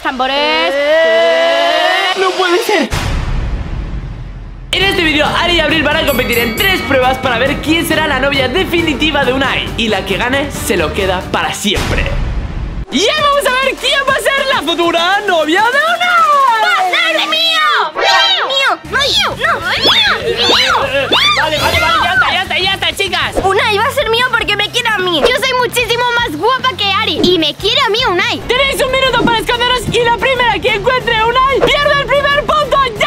tambores, tambores. ¡No puede ser! En este vídeo, Ari y Abril van a competir en 3 pruebas para ver quién será la novia definitiva de Unai. Y la que gane se lo queda para siempre. Y ahora vamos a ver quién va a ser la futura novia de Unai. ¡Va a ser mío! ¡No, mío! Vale, ya está, chicas. Unai va a ser mío porque me quiere a mí. Yo soy muchísimo más guapa que Ari y me quiere a mí Unai. Tenéis 1 minuto para esconderos y la primera que encuentre a Unai pierde el primer punto. ¡Ya!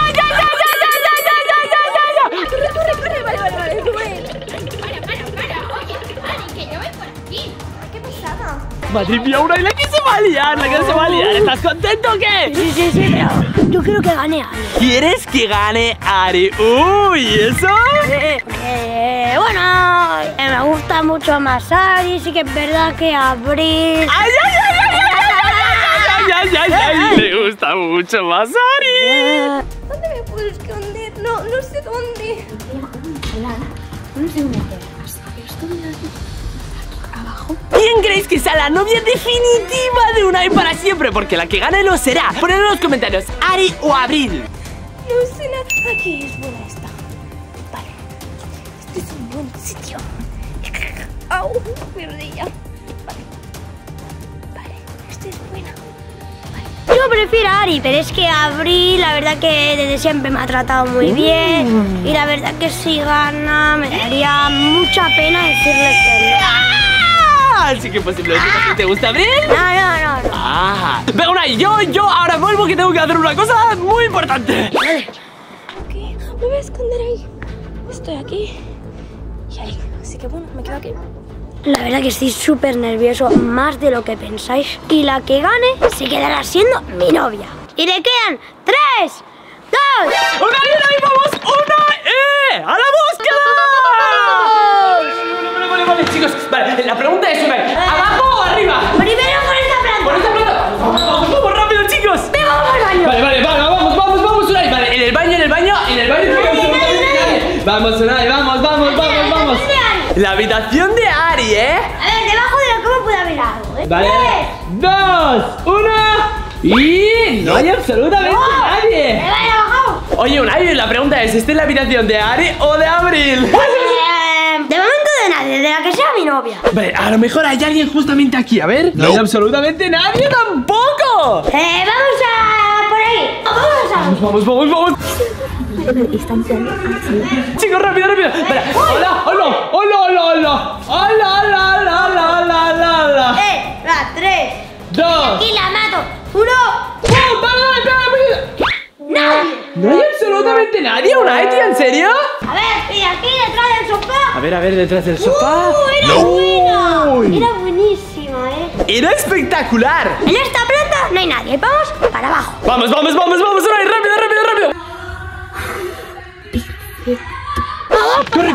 Corre, vale. Oye, Ari, que yo voy por aquí. ¡Qué pesada! Madre mía, Unai, la que se va a liar. ¿Estás contento o qué? Sí, pero yo quiero que gane Ari. ¿Quieres que gane Ari? Uy, ¿eso? Bueno, me gusta mucho más Ari, sí que es verdad que Abril... ¡Ay! Me gusta mucho más Ari. ¿Dónde me puedo esconder? No sé dónde. No sé dónde abajo. ¿Quién creéis que sea la novia definitiva de Unai para siempre? Porque la que gane lo será. Ponedlo en los comentarios, Ari o Abril. No sé nada. Aquí es buena esta. Vale. Este es un buen sitio. Au, perdí ya. Vale, esta es buena. Yo prefiero a Ari, pero es que Abril, la verdad que desde siempre me ha tratado muy bien. Y la verdad que si gana me daría mucha pena decirle que no. Así que posiblemente te gusta Abril. No. Venga, Unai, yo ahora vuelvo que tengo que hacer una cosa muy importante. Vale. Okay, me voy a esconder ahí. Estoy aquí y ahí. Así que bueno, me quedo aquí. La verdad que estoy súper nervioso, más de lo que pensáis. Y la que gane se quedará siendo mi novia. Y le quedan 3, 2... ¡Unai, vamos! ¡Unai! ¡A la búsqueda! Vale, chicos. Vale, la pregunta es, Unai, ¿abajo o arriba? Primero por esta planta. ¿Por esta planta? ¡Vamos rápido, chicos! ¡Me vamos al baño! Vale, vamos, Unai. Vale, en el baño. Vamos, Unai, vamos. La habitación de Ari, ¿eh? A ver, debajo de la cama puede haber algo, ¿eh? Vale. 3, 2, 1... ¡Y no hay absolutamente nadie! ¡Me vaya abajo! Oye, Unai, la pregunta es, ¿esta es la habitación de Ari o de Abril? De momento de nadie, de la que sea mi novia. Vale, a lo mejor hay alguien justamente aquí, a ver. No hay absolutamente nadie tampoco. Vamos a... por ahí. Vamos. Chicos, rápido. Espera. Hola. 3, 2. Aquí la mato. 1. Nadie. No hay absolutamente nadie. Unai, tío, ¿en serio? A ver, y aquí detrás del sofá. A ver, detrás del sofá. Era buena. Era buenísima, ¿eh? Era espectacular. En esta planta no hay nadie. Vamos para abajo. Vamos, Unai, rápido. ¡Corre!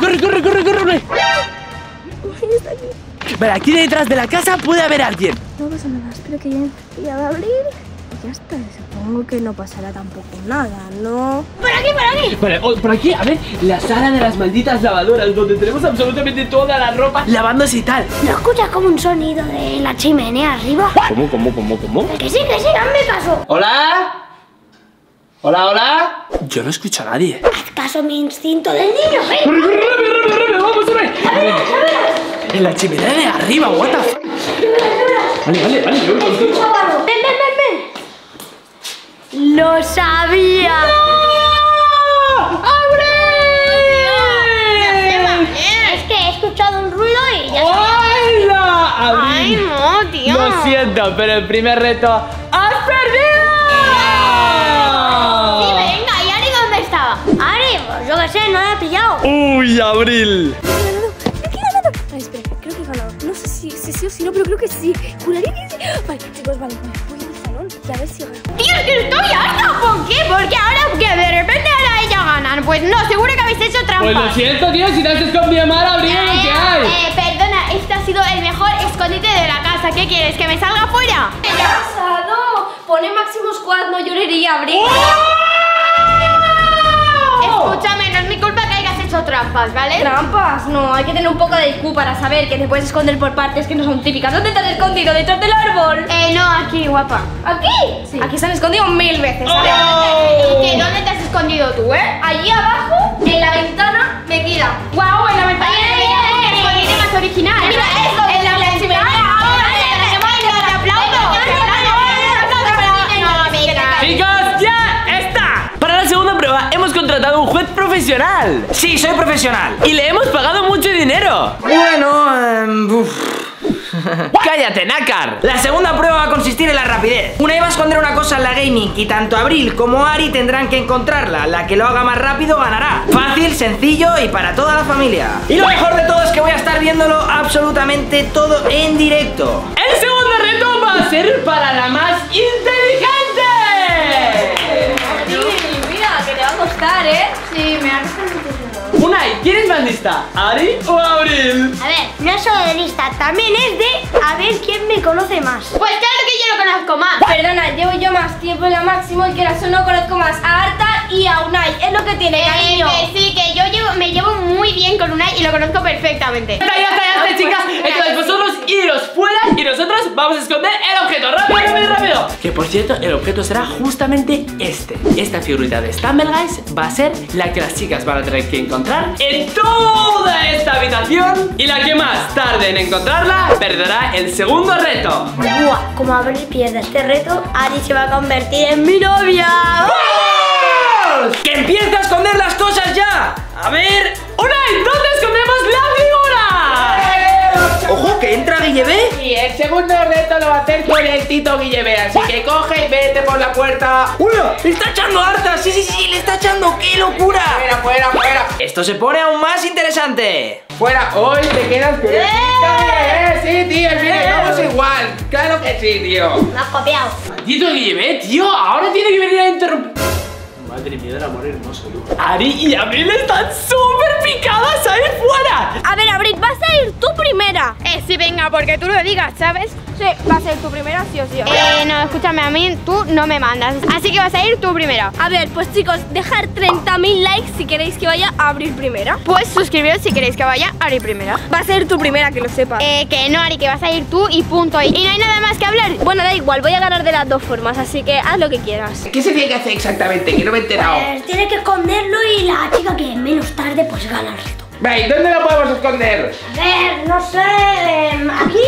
Vale, aquí detrás de la casa puede haber alguien. No pasa nada, espero que ya va a abrir. Y ya está, supongo que no pasará tampoco nada, ¿no? ¡Por aquí! Vale, por aquí, a ver, la sala de las malditas lavadoras, donde tenemos absolutamente toda la ropa lavándose y tal. ¿No escuchas como un sonido de la chimenea arriba? ¿Cómo? Que sí, hazme caso. ¿Hola? Yo no escucho a nadie. Haz caso a mi instinto del niño. ¡Rápido! ¡Vamos, Unai! ¡A ver! En la chimenea de arriba, what the f***. Vale. ¡Ven! ¡Lo sabía! ¡No! ¡Abre! Es que he escuchado un ruido y ya ¡Hola! ¡Ay, no, tío! Lo siento, pero el primer reto... ¡has perdido! Yo qué sé, no la he pillado. Uy, Abril. No, espera, creo que he ganado. No sé si sí o si no, pero creo que sí. Juraría que sí. Vale, chicos, vale. Voy al salón y a ver si gano. Tío, es que estoy harta. ¿Por qué? Porque ahora que de repente ahora ella ganan. Pues no, seguro que habéis hecho trampa. Pues lo siento, tío, si te has escondido mal, Abril, ¿qué hay? Perdona, este ha sido el mejor escondite de la casa. ¿Qué quieres? ¿Que me salga fuera? ¿Qué ha pasado? Pone Máximo Squad, no llorería, Abril. ¡Oh! Escúchame, no es mi culpa que hayas hecho hecho trampas, ¿vale? ¿Trampas? No, hay que tener un poco de IQ para saber que te puedes esconder por partes que no son típicas. ¿Dónde te has escondido? ¿Detrás del árbol? No, aquí, guapa. ¿Aquí? Sí. Aquí se han escondido 1000 veces. Oh. ¿Y dónde te has escondido tú, eh? Allí abajo, en la ventana, metida. ¡Guau! En la ventana. ¡Escondite más original! ¡Mira esto! ¡En la ventana! ¡Ahora! ¡Te aplaudo! ¡Chicos, ya está! Para la segunda prueba hemos contratado un juez profesional. Sí, soy profesional. Y le hemos pagado mucho dinero. Bueno, cállate, nácar. La segunda prueba va a consistir en la rapidez. Unai va a esconder una cosa en la gaming y tanto Abril como Ari tendrán que encontrarla. La que lo haga más rápido ganará. Fácil, sencillo y para toda la familia. Y lo mejor de todo es que voy a estar viéndolo absolutamente todo en directo. El segundo reto va a ser para la más inteligente. Sí, mira, que te va a costar, ¿eh? Sí, me va a costar mucho. Unai, ¿quién es más lista? ¿Ari o Abril? A ver, no es solo de lista, también es de a ver quién me conoce más. Pues claro que yo lo conozco más. Perdona, llevo yo más tiempo en la Máximo y que ahora solo conozco más a Arta y a Unai. Es lo que tiene, cariño. Que sí, que yo me llevo muy bien con Unai y lo conozco perfectamente. Ya está, chicas. Entonces vosotros iros fuera y nosotros vamos a esconder el objeto. ¡Rápido! Que por cierto, el objeto será justamente este. Esta figurita de Stumble Guys va a ser la que las chicas van a tener que encontrar en toda esta habitación, y la que más tarde en encontrarla perderá el segundo reto. Buah, como Abril pierde este reto, Ari se va a convertir en mi novia. ¡Vamos! ¡Que empieza a esconder las cosas ya! A ver, Unai, ¿dónde escondemos la figura? ¡Ojo, que entra Guillemet! Y el segundo reto lo va a hacer con el Tito Guillemet, así que coge y vete por la puerta. ¡Uno! ¡Le está echando harta! ¡Sí! ¡Le está echando! ¡Qué locura! ¡Fuera! Esto se pone aún más interesante. ¡Fuera! ¡Hoy te quedas con el Tito Guillemet! ¡Sí, tío! ¡El video vamos igual! ¡Claro que sí, tío! ¡Me has copiado! ¡Maldito Guillemet, tío! ¡Ahora tiene que venir a interrumpir! Madre mía, el amor hermoso. Ari y Abril están súper picadas ahí fuera. A ver, Abril, vas a ir tú primera. Sí, venga, porque tú lo digas, ¿sabes? Sí, va a ser tu primera, sí o sí. No, escúchame, a mí tú no me mandas. Así que vas a ir tú primera. A ver, pues chicos, dejar 30.000 likes si queréis que vaya a Abril primera. Pues suscribiros si queréis que vaya a Ari primera. Va a ser tu primera, que lo sepas. Que no, Ari, que vas a ir tú y punto. Y no hay nada más que hablar. Bueno, da igual, voy a ganar de las dos formas, así que haz lo que quieras. ¿Qué se tiene que hacer exactamente? Que no me he enterado. Pues tiene que esconderlo y la chica que menos tarde pues gana el reto. ¿Dónde lo podemos esconder? A ver, no sé, aquí.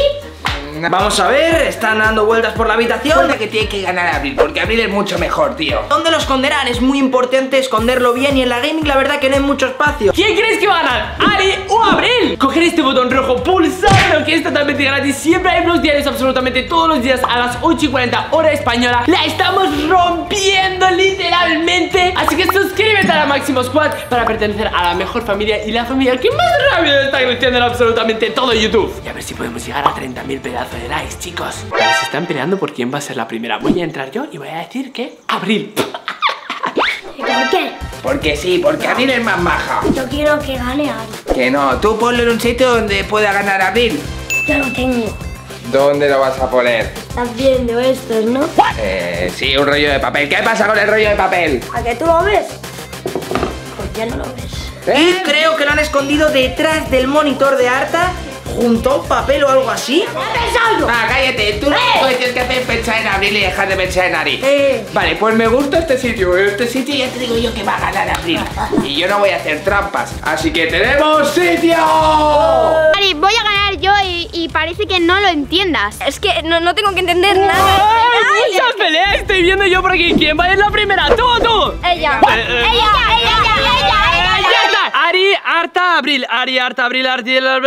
Vamos a ver, están dando vueltas por la habitación. La que tiene que ganar Abril, porque Abril es mucho mejor, tío. ¿Dónde lo esconderán? Es muy importante esconderlo bien, y en la gaming la verdad que no hay mucho espacio. ¿Quién crees que va a ganar? ¿Ari o Abril? Coger este botón rojo, pulsarlo, que es totalmente gratis. Siempre hay unos diarios absolutamente todos los días a las 8:40 hora española. La estamos rompiendo literalmente. Así que suscríbete a la Máximo Squad para pertenecer a la mejor familia y la familia que más rápido está creciendo en absolutamente todo YouTube. Y a ver si podemos llegar a 30.000 pedazos de likes, chicos. Se están peleando por quién va a ser la primera. Voy a entrar yo y voy a decir que Abril. ¿Y por qué? Porque sí, porque Abril es más maja. Yo quiero que gane Abril. Que no, tú ponlo en un sitio donde pueda ganar Abril. Ya lo tengo. ¿Dónde lo vas a poner? Estás viendo estos, ¿no? Sí, un rollo de papel. ¿Qué pasa con el rollo de papel? ¿A que tú lo ves? Pues ya no lo ves. Y creo que lo han escondido detrás del monitor de Arta, junto a un papel o algo así. Ah, cállate, tú no tienes que hacer pensar en Abril y dejar de pensar en Ari. Vale, pues me gusta este sitio, ya te digo yo que va a ganar Abril. Y yo no voy a hacer trampas, así que tenemos sitio. Ari, voy a ganar yo y parece que no lo entiendas. Es que no tengo que entender nada. ¡Muchas peleas estoy viendo yo por aquí! ¿Quién va a ir la primera? ¡Tú! ¡Ella! Ari, Arta, Abril, Ari, Arta, Abril, Ari, ¡tú la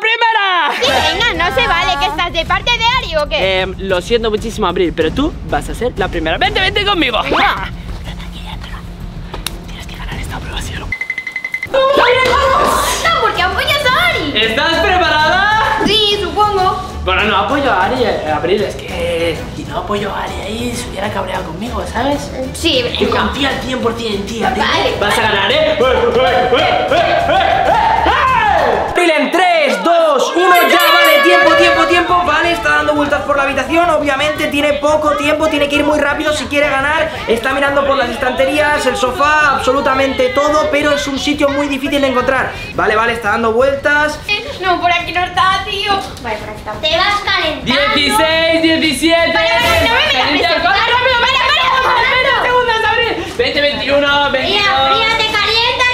primera! Sí, venga, no se vale, que estás de parte de Ari o qué. Lo siento muchísimo, Abril, pero tú vas a ser la primera. Vente conmigo. Venga. Tienes que ganar esta prueba, cielo. No, porque apoyas a Ari. ¿Estás preparada? Sí, supongo. Bueno, no apoyo a Ari, Abril, es que si no apoyo a Ari ahí se hubiera cabreado conmigo, ¿sabes? Sí, venga. Yo confío al 100% en ti, Abril. Vale. Vas a ganar, ¿eh? Abril, en 3, 2, 1, ya, vale, tiempo, vale, está dando vueltas por la habitación. Obviamente tiene poco tiempo, tiene que ir muy rápido si quiere ganar. Está mirando por las estanterías, el sofá, absolutamente todo, pero es un sitio muy difícil de encontrar. Vale, vale, está dando vueltas. No, por aquí no está, tío. Vale, por aquí está. Te vas calentando. 16, 17. Vale, vale, no me miras. Calienta, corre rápido, para 20 segundos, Abril. 20, 21, 22. Fría, te caliente.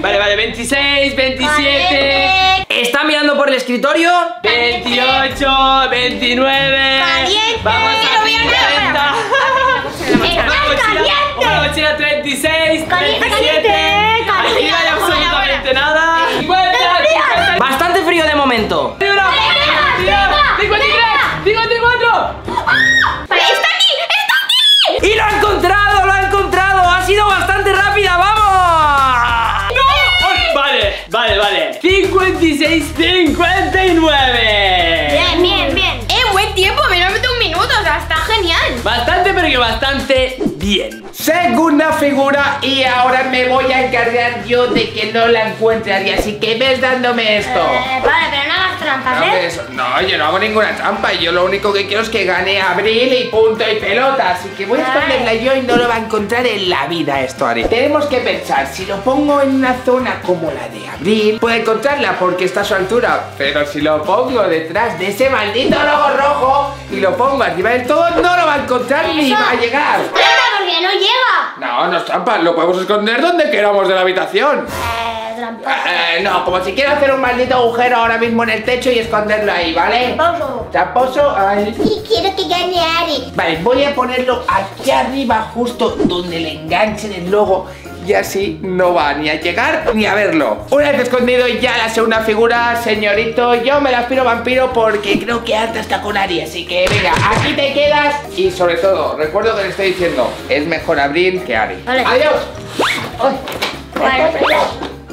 Vale, vale, 26, 27. Caliente. Está mirando por el escritorio. 28, 29. Caliente. Vamos a 30. Una mochila 36, 37. Aquí no hay absolutamente nada. 50, 50. Bastante frío de momento. 54. ¡Está aquí! ¡Y lo ha encontrado! ¡Lo ha encontrado! ¡Ha sido bastante rápida! ¡Vamos! ¡No! Vale, vale, vale. 56, 59. Bien, bien, bien. Buen tiempo, menos de un minuto, o sea, está genial. Bastante, pero que bastante bien. Segunda figura, y ahora me voy a encargar yo de que no la encuentre, Ari, así que ves dándome esto. Vale, pero no hagas trampas, ¿eh? No, yo no hago ninguna trampa, yo lo único que quiero es que gane Abril y punto y pelota, así que voy a esconderla yo y no lo va a encontrar en la vida esto, Ari. Tenemos que pensar, si lo pongo en una zona como la de Abril, puede encontrarla porque está a su altura, pero si lo pongo detrás de ese maldito logo rojo y lo pongo arriba del todo, no lo va a encontrar ni va a llegar. Porque no llega. No, no es trampa, lo podemos esconder donde queramos de la habitación. Trampa. No, como si quiero hacer un maldito agujero ahora mismo en el techo y esconderlo ahí, ¿vale? Tramposo. Tramposo, ay. Sí, quiero que gane Ari. Vale, voy a ponerlo aquí arriba, justo donde le enganche del logo. Y así no va ni a llegar ni a verlo. Una vez escondido ya la segunda figura, señorito, yo me la aspiro vampiro porque creo que harta está con Ari. Así que venga, aquí te quedas. Y sobre todo, recuerdo que le estoy diciendo, es mejor Abril que Ari. Vale. Adiós.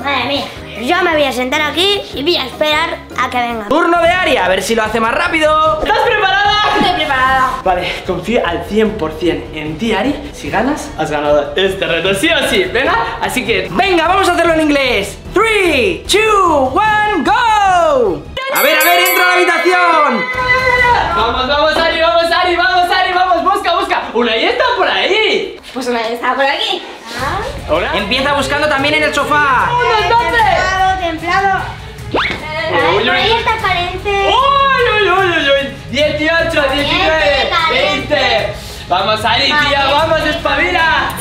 Madre mía. Yo me voy a sentar aquí y voy a esperar a que venga. Turno de Ari, a ver si lo hace más rápido. ¿Estás preparada? Estoy preparada. Vale, confío al 100% en ti, Ari. Si ganas, has ganado este reto, sí o sí, ¿verdad? Así que, venga, vamos a hacerlo en inglés. 3, 2, 1, go. A ver, entra a la habitación. Vamos, vamos, Ari, vamos, Ari, vamos, Ari, vamos, busca, busca. Unai está por ahí. Pues Unai está por aquí. ¿Hola? Empieza buscando también en el sofá. Templado, templado. Ahí está carente. ¡Uy, uy, uy, uy! 18, 19, 20. Vamos ahí, tía, vamos, espabila.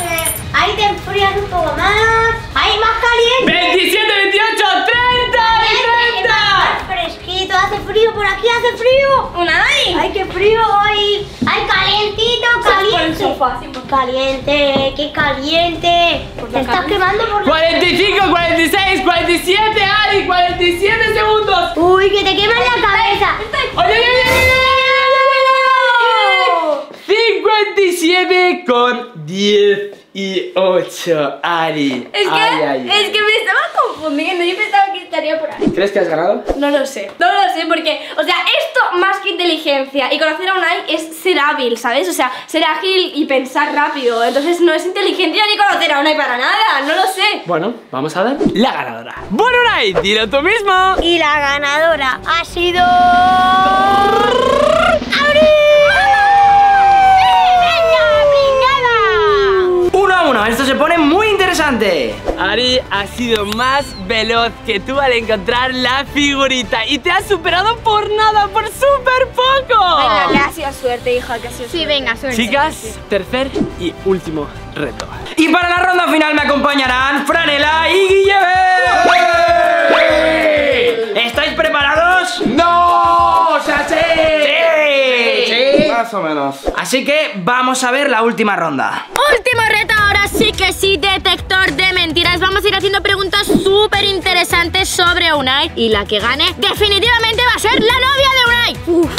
Ahí te enfrías un poco más. Ahí más caliente. 27, 28, 30 y 30. Fresquito, hace frío por aquí, hace frío. Unai. Ay, qué frío hoy. Ay, calentito, caliente. Caliente, qué caliente. Te estás quemando por la 45, 46, 47, Ari, 47 segundos. Uy, que te quema la cabeza. Oye, 57 con 18, Ari. Es que me estaba confundiendo, yo pensaba que estaría por ahí. ¿Crees que has ganado? No lo sé, no lo sé porque, o sea, esto más que inteligencia y conocer a Unai es ser hábil, ¿sabes? O sea, ser ágil y pensar rápido, entonces no es inteligencia ni conocer a Unai para nada, no lo sé. Bueno, vamos a ver la ganadora. Bueno, Unai, dilo tú mismo. Y la ganadora ha sido... ¡Abril! Esto se pone muy interesante. Ari ha sido más veloz que tú al encontrar la figurita y te has superado por nada, por súper poco. Venga, le ha sido suerte, hija, que ha sido suerte. Sí, venga, suerte. Chicas, tercer y último reto. Y para la ronda final me acompañarán Franela y Guillemet. ¿Estáis preparados? ¡No! ¡O sea, sí! ¡Sí! ¡Sí! Más o menos. Así que vamos a ver la última ronda. Último reto, ahora sí que sí, detector de mentiras. Vamos a ir haciendo preguntas súper interesantes sobre Unai. Y la que gane, definitivamente va a ser la novia de Unai.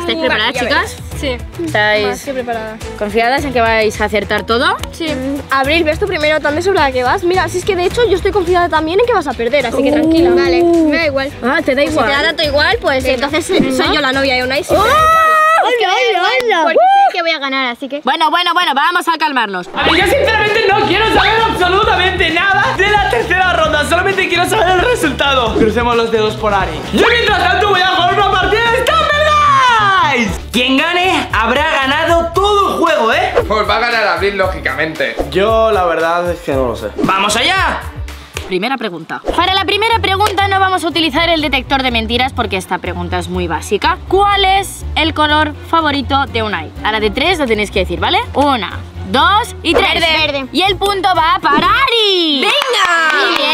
¿Estáis preparadas, chicas? Sí. ¿Estáis más que preparada? ¿Confiadas en que vais a acertar todo? Sí. Abril, ves tú primero también sobre la que vas. Mira, si es que de hecho yo estoy confiada también en que vas a perder, así que tranquila. Vale, me da igual. Ah, te da igual. Si te da tanto igual, pues entonces soy yo la novia de Unai. Que voy a ganar, así que... Bueno, vamos a calmarnos. A ver, yo sinceramente no quiero saber absolutamente nada de la tercera ronda. Solamente quiero saber el resultado. Crucemos los dedos por Ari. Yo mientras tanto voy a jugar una partida de esta. Guys. Quien gane habrá ganado todo el juego, ¿eh? Pues va a ganar Abril, lógicamente. Yo la verdad es que no lo sé. ¡Vamos allá! Primera pregunta. Para la primera pregunta no vamos a utilizar el detector de mentiras porque esta pregunta es muy básica. ¿Cuál es el color favorito de Unai? A la de tres lo tenéis que decir, ¿vale? Una, dos y tres. Verde. Verde. Y el punto va para Ari. ¡Venga! Muy bien.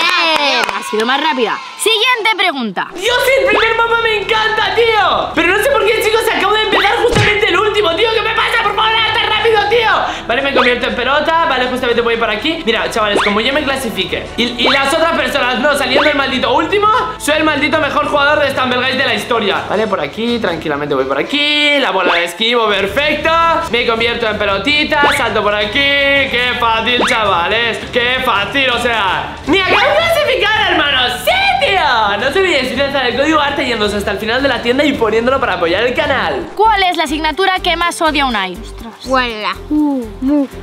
Ha sido más rápida. Siguiente pregunta. Dios, el primer mapa me encanta, tío. Pero no sé por qué, chicos, acabo de empezar justamente el último, tío. ¿Qué me pasa? Por favor, hazte rápido, tío. Vale, me convierto en pelota. Vale, justamente voy por aquí. Mira, chavales, como yo me clasifique y las otras personas no saliendo el maldito último, soy el maldito mejor jugador de Stumble Guys de la historia. Vale, por aquí, tranquilamente voy por aquí. La bola de esquivo, perfecto. Me convierto en pelotita, salto por aquí. Qué fácil, chavales. Qué fácil, o sea, ni acabo de clasificar, hermanos. ¡Sí! No se olviden utilizar el código ARTE yéndose hasta el final de la tienda y poniéndolo para apoyar el canal. ¿Cuál es la asignatura que más odia Unai? Ostras.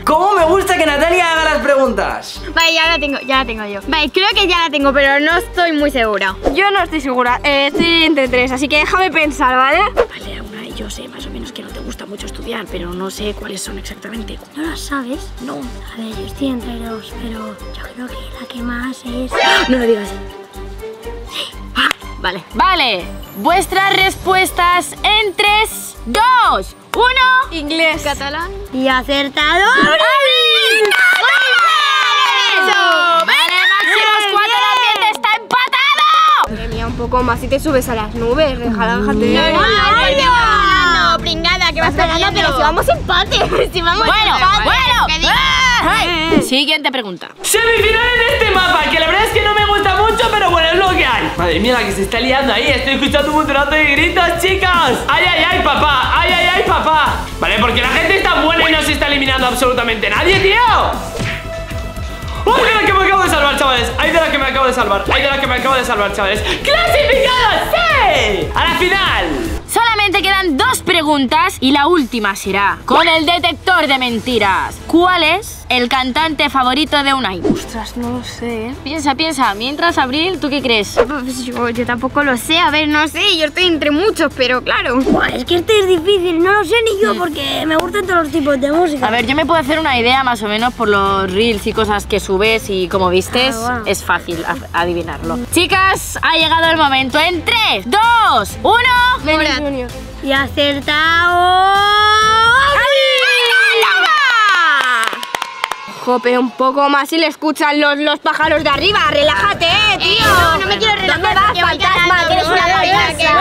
¿Cómo me gusta que Natalia haga las preguntas? Vale, ya la tengo yo. Vale, creo que ya la tengo, pero no estoy muy segura. Yo no estoy segura, estoy entre tres, así que déjame pensar, ¿vale? Vale, Unai, yo sé más o menos que no te gusta mucho estudiar, pero no sé cuáles son exactamente. ¿No las sabes? No. A ver, yo estoy entre dos, pero yo creo que la que más es... No lo digas. Vale, vale, vuestras respuestas en 3, 2, 1. Inglés, catalán. Y acertado. ¡Ari! ¡Eso! Vale, Máximo Squad también está empatado. Madre mía, un poco más si te subes a las nubes. Déjate. No, pringada, que vas ganando, pero si vamos empate. Si vamos empate. Bueno. Siguiente pregunta. Semifinales de este mapa, que la verdad es que no me gusta mucho, pero bueno, es lo que hay. Madre mía, la que se está liando ahí. Estoy escuchando un montonazo de gritos, chicas. ¡Ay, ay, ay, papá! ¡Ay, ay, ay, papá! Vale, porque la gente está buena y no se está eliminando absolutamente nadie, tío. ¡Uy, de la que me acabo de salvar, chavales! ¡Ay, de la que me acabo de salvar! ¡Ay, de la que me acabo de salvar, chavales! ¡Clasificados! ¡Sí! ¡A la final! Solamente quedan dos preguntas y la última será con el detector de mentiras. ¿Cuál es el cantante favorito de Unai? Ostras, no lo sé, ¿eh? Piensa, piensa. Mientras, Abril, ¿tú qué crees? Pues yo tampoco lo sé. A ver, no sé. Yo estoy entre muchos, pero claro. Buah, es que este es difícil. No lo sé ni yo porque me gustan todos los tipos de música. A ver, yo me puedo hacer una idea más o menos por los reels y cosas que subes y como vistes. Es fácil adivinarlo. Chicas, ha llegado el momento. En 3, 2, 1... Junior. Y acertado... Jope, un poco más si le escuchan los pájaros de arriba. Relájate, tío. No me quiero relajar. ¿Dónde vas, fantasma? Tienes una fantasma.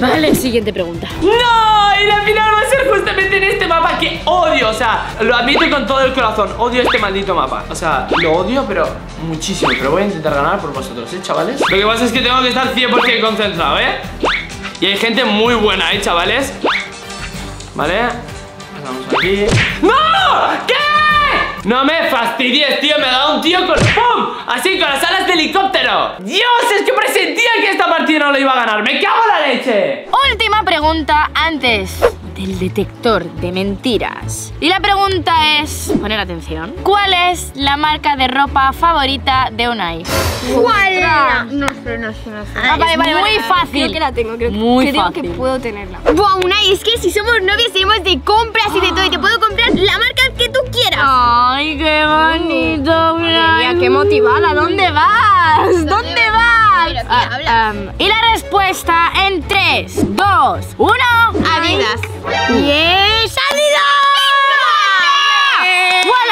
Vale, siguiente pregunta. No, y la final va a ser justamente en este mapa que odio. O sea, lo admito con todo el corazón. Odio este maldito mapa. O sea, lo odio, pero muchísimo. Pero voy a intentar ganar por vosotros, ¿eh, chavales? Lo que pasa es que tengo que estar 100% concentrado, ¿eh? Y hay gente muy buena, ¿eh, chavales? Vale, pasamos aquí. ¡No! ¿Qué? No me fastidies, tío. Me ha dado un tío con... ¡Pum! Así, con las alas de helicóptero. ¡Dios! Es que presentía que esta partida no la iba a ganar. ¡Me cago en la leche! Última pregunta antes del detector de mentiras. Y la pregunta es... Poner atención. ¿Cuál es la marca de ropa favorita de Unai? ¿Cuál? No sé. Ah, vale, muy fácil. Creo que la tengo, creo que puedo tenerla. Buah, Unai, es que si somos novios seguimos de compras y de todo. Y te puedo comprar la marca que tú quieras. Ay, qué bonito, Unai. Madre mía, qué motivada. ¿Dónde vas? ¿Dónde vas? Pero, tía, habla. Y la respuesta en 3, 2, 1... Adidas. ¡Y es Adidas! ¡Guau!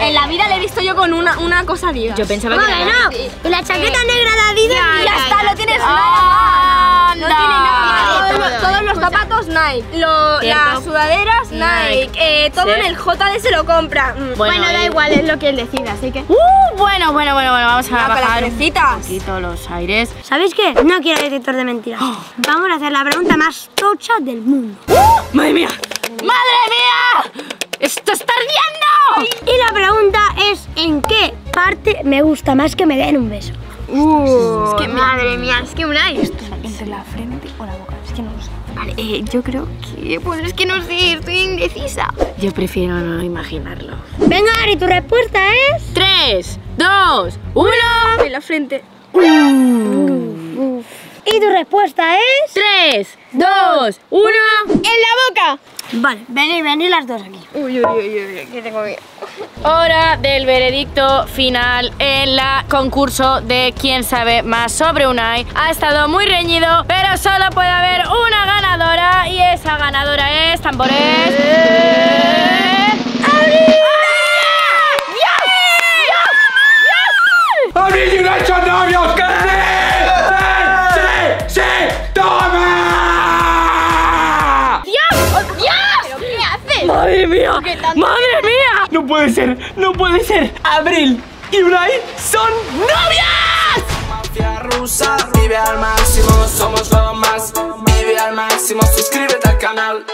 En la vida la he visto yo con una cosa Adidas. Yo pensaba que era la chaqueta negra de Adidas y ya está, lo tienes nada. No tiene nada. Todos los zapatos Nike, las sudaderas Nike, todo en el JD se lo compra. Bueno, da igual, es lo que él decida, así que... Bueno, vamos a bajar un poquito los aires. ¿Sabéis qué? No quiero detector de mentiras. Vamos a hacer la pregunta más tocha del mundo. ¡Madre mía! ¡Madre mía! ¡Esto está ardiendo! Y la pregunta es, ¿en qué parte me gusta más que me den un beso? Es que madre mía, es que Unai. ¿Entre la frente o la boca? Es que no lo sé. Vale, yo creo que... Pues es que no sé, estoy indecisa. Yo prefiero no imaginarlo. Venga, Ari, tu respuesta es... 3, 2, 1... En la frente. Uf. Y tu respuesta es... 3, 2, 1... ¡En la boca! Vale, venid las dos aquí. Uy, uy, uy, uy, aquí tengo miedo. Hora del veredicto final en el concurso de quién sabe más sobre Unai. Ha estado muy reñido, pero solo puede haber una ganadora. Y esa ganadora es... ¡Tambores! ¡Abril! ¡Abril y Unai son novios! ¡Que sí! ¡Toma! ¡Dios! ¡Dios! ¿Qué haces? ¡Madre mía! ¡Madre mía! ¡No puede ser! ¡No puede ser! ¡Abril y Unai son novias! Mafia rusa, vive al máximo, somos lo más. Vive al máximo, suscríbete al canal.